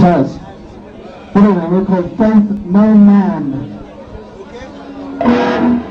Yes. We're called Faith. No Man.